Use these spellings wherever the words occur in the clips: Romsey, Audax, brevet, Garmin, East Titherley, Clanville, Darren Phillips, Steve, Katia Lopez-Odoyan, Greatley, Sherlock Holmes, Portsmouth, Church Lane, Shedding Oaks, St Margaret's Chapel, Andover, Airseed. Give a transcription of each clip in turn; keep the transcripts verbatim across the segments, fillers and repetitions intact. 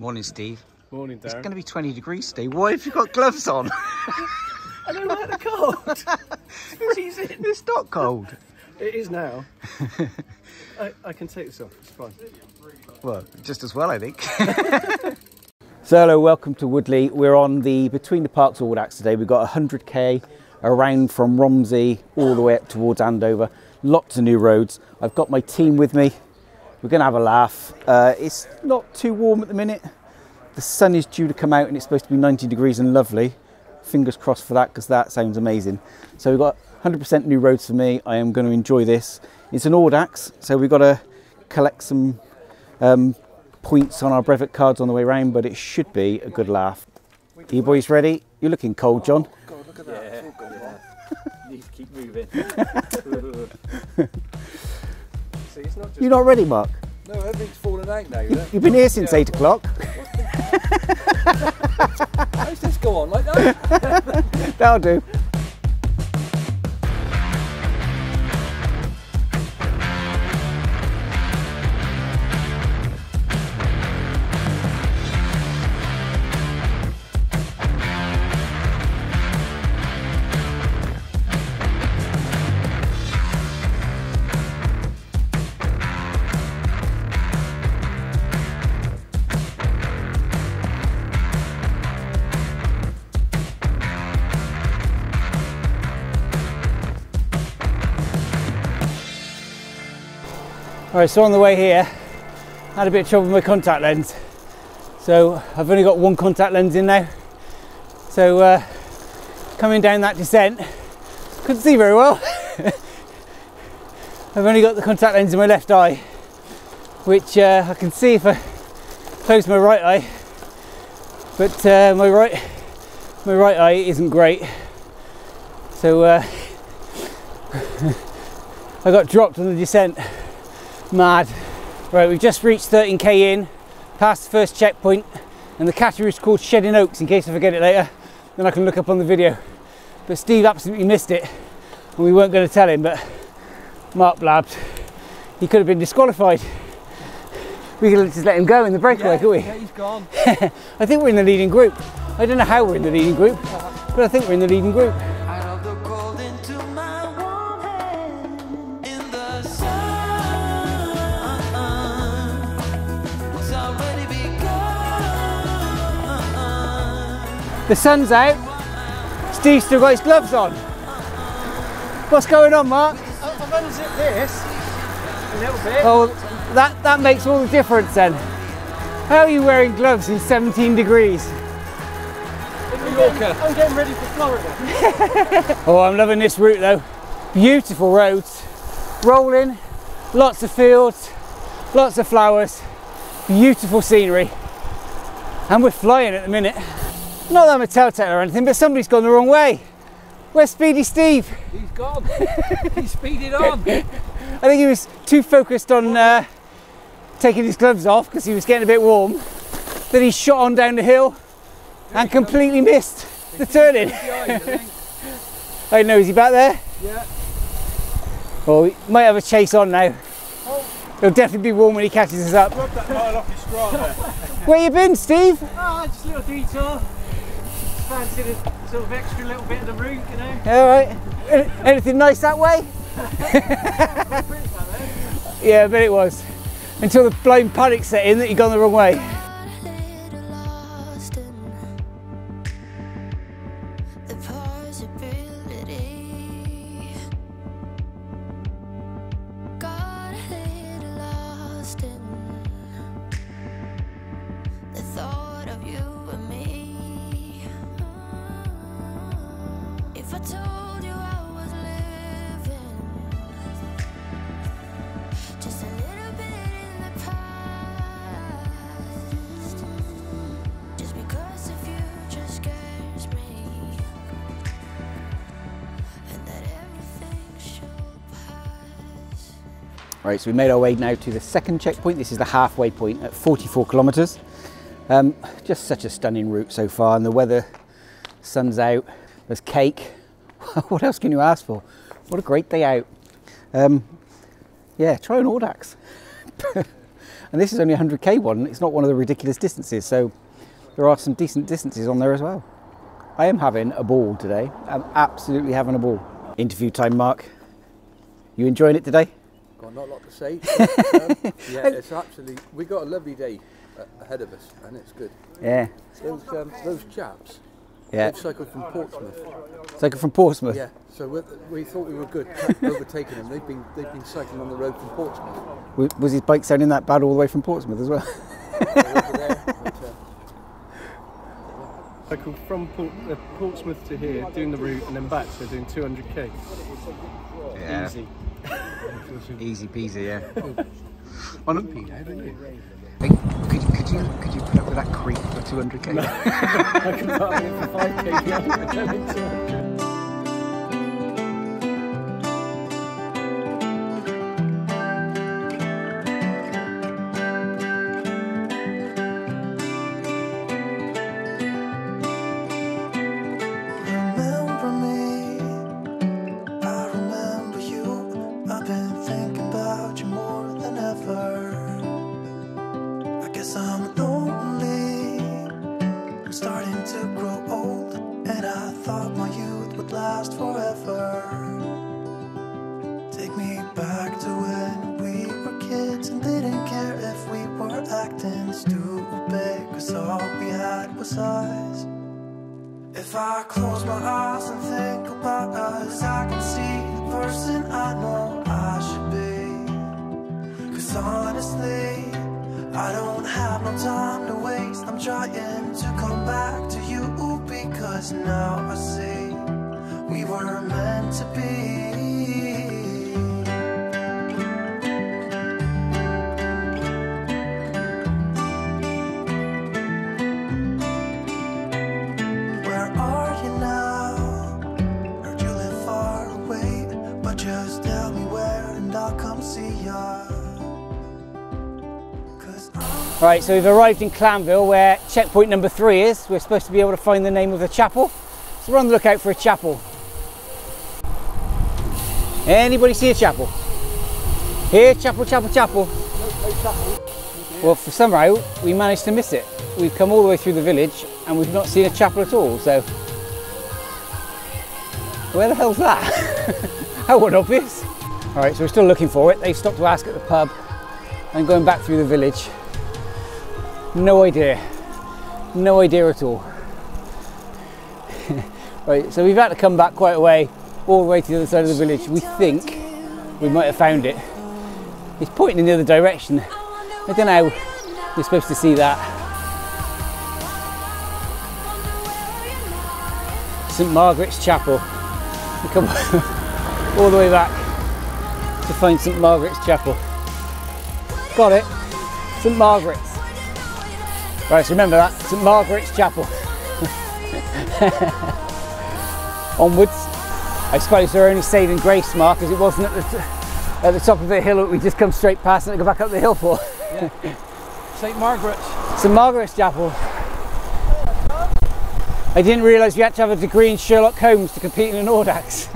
Morning, Steve. Morning, Darren. It's going to be twenty degrees, Steve. Why have you got gloves on? I don't like the cold. It's, it's not cold. It is now. I, I can take this off. It's fine. Well, just as well, I think. So hello, welcome to Woodley. We're on the Between the Parks Audax today. We've got a hundred K around from Romsey all the way up towards Andover. Lots of new roads. I've got my team with me. We're going to have a laugh. Uh, it's not too warm at the minute. The sun is due to come out and it's supposed to be ninety degrees and lovely. Fingers crossed for that, because that sounds amazing. So we've got one hundred percent new roads for me. I am going to enjoy this. It's an Audax, so we've got to collect some um, points on our brevet cards on the way round, but it should be a good laugh. Are you boys ready? You're looking cold, John. Oh, God, look at that. Yeah. It's all gone, yeah. You need to keep moving. See, it's not just You're not ready, Mark? No, everything's fallen out now. You know? You've been here since yeah. eight o'clock. How does this go on like that? That'll do. Alright, so on the way here, I had a bit of trouble with my contact lens. So I've only got one contact lens in now. So uh, coming down that descent, couldn't see very well. I've only got the contact lens in my left eye, which uh, I can see if I close my right eye, but uh, my right my right eye isn't great. So uh, I got dropped on the descent. Mad. Right, we've just reached thirteen K in, past the first checkpoint, and the category is called Shedding Oaks, in case I forget it later, then I can look up on the video. But Steve absolutely missed it, and we weren't going to tell him, but Mark blabbed. He could have been disqualified. We could have just let him go in the breakaway, yeah, could we? Yeah, he's gone. I think we're in the leading group. I don't know how we're in the leading group, but I think we're in the leading group. The sun's out, Steve's still got his gloves on. What's going on, Mark? I've unzipped this a little bit. Oh, that, that makes all the difference then. How are you wearing gloves in seventeen degrees? In New Yorker. I'm getting ready for Florida. Oh, I'm loving this route though. Beautiful roads, rolling, lots of fields, lots of flowers, beautiful scenery. And we're flying at the minute. Not that I'm a telltale or anything, but somebody's gone the wrong way. Where's Speedy Steve? He's gone. He's speeded on. I think he was too focused on uh, taking his gloves off because he was getting a bit warm. Then he shot on down the hill there and completely comes. missed the turning. I don't know, is he back there? Yeah. Well, we might have a chase on now. Oh. He'll definitely be warm when he catches us up. Rub that mile off his strata. Where you been, Steve? Oh, just a little detour. Fancy the sort of extra little bit of the route, you know. Alright. Anything nice that way? Yeah, I bet it was. Until the blind panic set in that you'd gone the wrong way. Right, so we made our way now to the second checkpoint. This is the halfway point at forty-four kilometres. Um, just such a stunning route so far, and the weather, sun's out, there's cake. What else can you ask for? What a great day out. Um, yeah, try an Audax. And this is only a one hundred K one, it's not one of the ridiculous distances, so there are some decent distances on there as well. I am having a ball today. I'm absolutely having a ball. Interview time, Mark. You enjoying it today? Got not a lot to say. um, yeah, it's actually, we got a lovely day ahead of us, and it's good. Yeah. Those, um, those chaps, yeah. They've cycled from Portsmouth. Cycled from Portsmouth? Yeah. So we thought we were good overtaking them. They've been they've been cycling on the road from Portsmouth. Was his bike sounding that bad all the way from Portsmouth as well? Over there, but, uh, cycled from Port, uh, Portsmouth to here, doing the route and then back, so doing two hundred K. Yeah. Easy. Easy peasy, yeah. On a peanut, don't you? Hey, could, could you could you put up with that creep for two hundred K? No. I can buy it for five K. Yeah. If I close my eyes and think about us, I can see the person I know I should be. Cause honestly, I don't have no time to waste. I'm trying to come back to you because now I see we were meant to be. Right, so we've arrived in Clanville where checkpoint number three is. We're supposed to be able to find the name of the chapel. So we're on the lookout for a chapel. Anybody see a chapel? Here, chapel, chapel, chapel. No, no chapel. Well, for somehow, we managed to miss it. We've come all the way through the village and we've not seen a chapel at all, so. Where the hell's that? That wasn't obvious. All right, so we're still looking for it. They've stopped to ask at the pub and going back through the village. No idea, no idea at all. Right, so we've had to come back quite a way, all the way to the other side of the village. We think we might have found it. It's pointing in the other direction. I don't know how we're supposed to see that. St Margaret's Chapel. We come all the way back to find St Margaret's Chapel. Got it, St Margaret's. Right, so remember that, St Margaret's Chapel. Onwards. I suppose they're only saving grace, Mark, because it wasn't at the, at the top of the hill that we just come straight past and go back up the hill for. Yeah. St Margaret's. St Margaret's Chapel. I didn't realise you had to have a degree in Sherlock Holmes to compete in an Audax.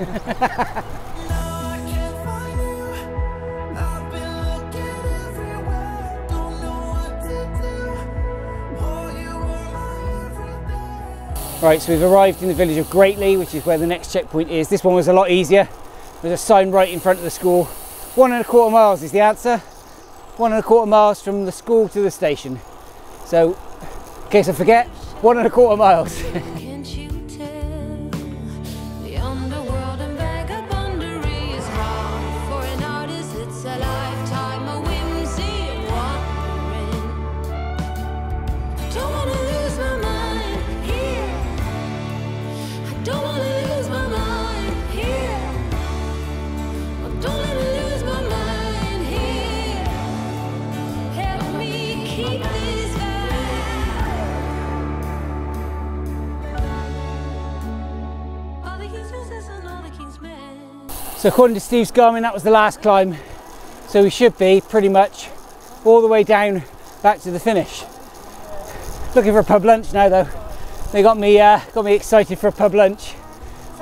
Right, so we've arrived in the village of Greatley, which is where the next checkpoint is. This one was a lot easier. There's a sign right in front of the school. One and a quarter miles is the answer. One and a quarter miles from the school to the station. So, in case I forget, one and a quarter miles. So according to Steve's Garmin, that was the last climb. So we should be pretty much all the way down back to the finish. Looking for a pub lunch now though. They got me, uh, got me excited for a pub lunch.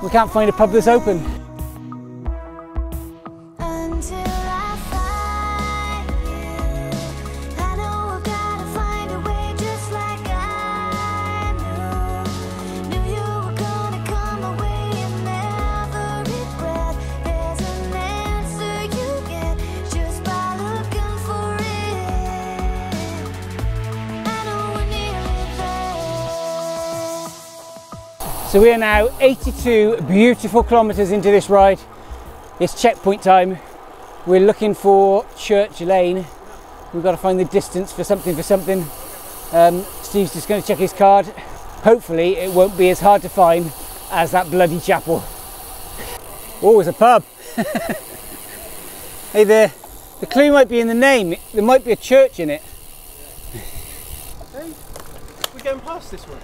We can't find a pub that's open. Until I find So we are now eighty-two beautiful kilometres into this ride. It's checkpoint time. We're looking for Church Lane. We've got to find the distance for something for something. Um, Steve's just going to check his card. Hopefully it won't be as hard to find as that bloody chapel. Oh, it's a pub. Hey there. The clue might be in the name. There might be a church in it. Hey, we're going past this one.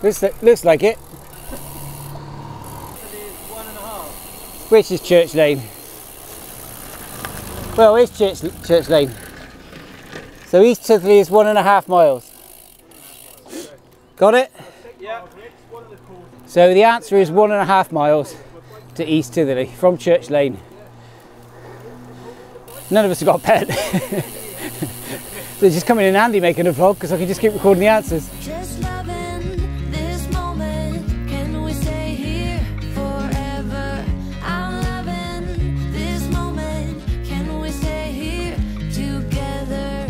This looks like it. One and a half. Which is Church Lane. Well, it's Church, Church Lane. So East Titherley is one and a half miles. Got it? Yeah. So the answer is one and a half miles to East Titherley from Church Lane. None of us have got a pet. They're just coming in handy making a vlog because I can just keep recording the answers. Just loving this moment. Can we stay here forever? I'm loving this moment. Can we stay here together?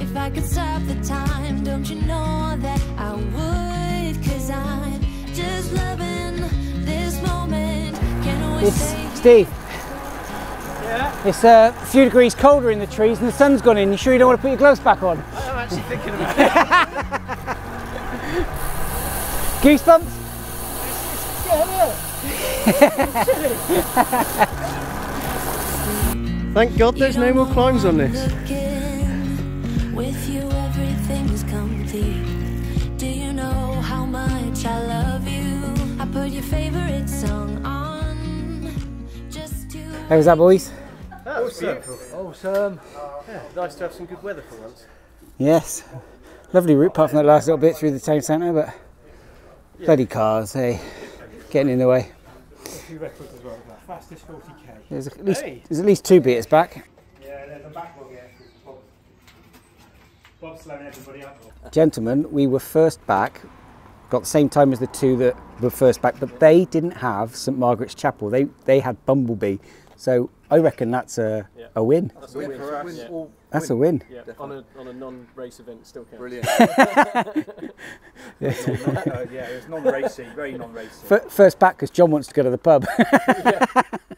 If I could stop the time, don't you know that I would? Because I'm just loving this moment. Can we stay here? Steve. It's a few degrees colder in the trees and the sun's gone in. You sure you don't want to put your gloves back on? I'm actually thinking about it. Goosebumps? Thank God there's no more climbs on this. With you everything's complete. Do you know how much I love you? I put your favourite song on. How was that, boys? Awesome. Awesome. Yeah, nice to have some good weather for once. Yes. Lovely route, apart from that last little bit through the town centre, but yeah. Bloody cars, hey, getting in the way. A few records as well, like fastest forty K. There's at least, hey. there's at least two beaters back. Yeah, there's a back one, yeah. Bob. Bob's slamming everybody up. Bob. Gentlemen, we were first back, got the same time as the two that were first back, but they didn't have St Margaret's Chapel. They, they had Bumblebee. So I reckon that's a, yeah. a win. That's a win. For us. Yeah. That's a win. Yeah. On a, on a non-race event, still counts. Brilliant. Yeah, uh, yeah, it was non-racey, very non-racey. First back because John wants to go to the pub. Yeah.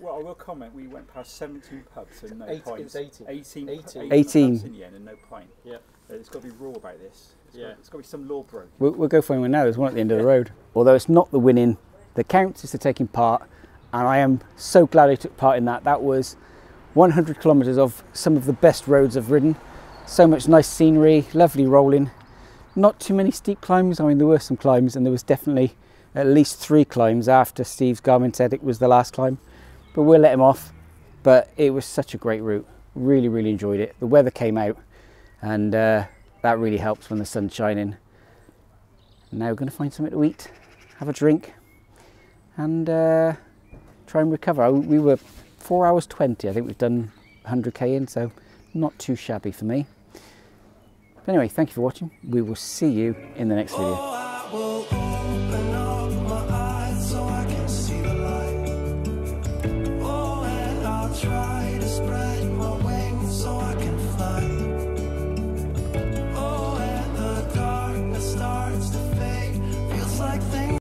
Well, I will comment, we went past seventeen pubs and no pints. eighteen. eighteen. eighteen. eighteen. In the end and no pint. Yeah. There's got to be raw about this. It's yeah. got to be some law broke. We'll, we'll go for one now. There's one at the end of the road. Although it's not the winning that counts, it's the taking part. And I am so glad I took part in that. That was one hundred kilometres of some of the best roads I've ridden. So much nice scenery, lovely rolling. Not too many steep climbs. I mean, there were some climbs and there was definitely at least three climbs after Steve's Garmin said it was the last climb. But we'll let him off. But it was such a great route. Really, really enjoyed it. The weather came out and uh, that really helps when the sun's shining. Now we're going to find something to eat, have a drink and... Uh, try and recover. We were four hours twenty, I think we've done one hundred K in, so not too shabby for me. But anyway, thank you for watching. We will see you in the next video.